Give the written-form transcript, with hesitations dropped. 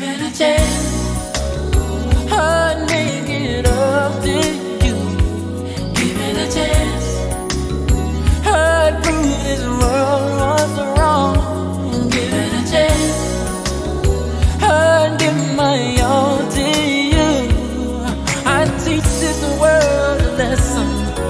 given a chance. I'd make it up to you. Given a chance. I'd prove this world was wrong. Given a chance. I'd give my all to you. I'd teach this world a lesson.